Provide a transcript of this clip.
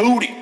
booty.